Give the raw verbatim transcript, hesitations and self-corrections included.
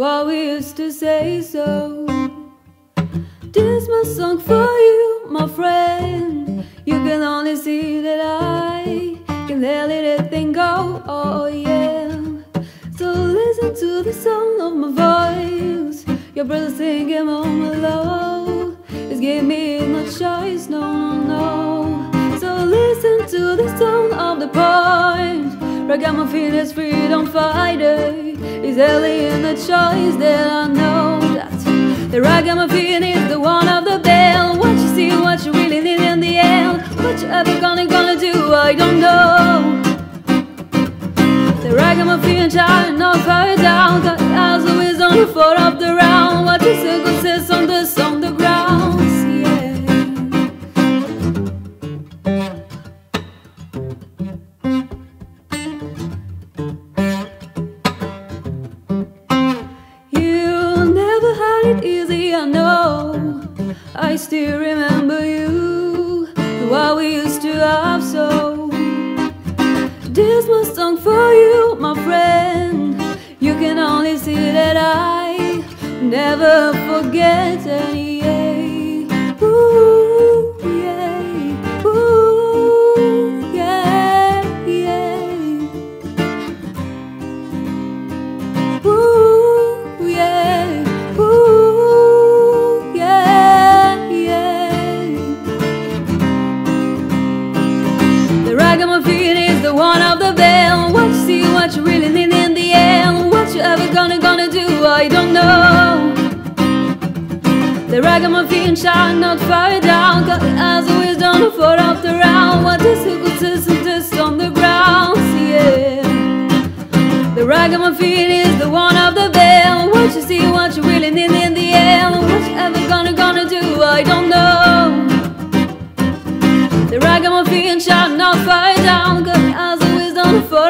while we used to say so. This is my song for you, my friend. You can only see that I can let everything go, oh yeah. So listen to the sound of my voice. Your brother singing on my low. It's giving me no choice, no, no, no. So listen to the sound of the point. Raggamuffin is freedom fighter. It's alien the choice that I know that the ragamuffin is the one of the bell. What you see, what you really need in the end. What you ever gonna gonna do, I don't know. The ragamuffin child knock her down, got eyes always on the foot of the round. What the circle says on the on the ground. Easy, I know. I still remember you, what we used to have so. This is my song for you, my friend. You can only see that I never forget any. Ragamuffin is the one of the bell. What you see, what you really need in the end. What you ever gonna gonna do, I don't know. The ragamuffin shall not fire down, got the eyes always down the foot of the round. What is who could listen just on the ground, yeah. The ragamuffin is the one of the bell. What you see, what you really need in the end. What you ever gonna gonna do, I don't know. The ragamuffin shall not fire down, 'cause eyes always on the foot.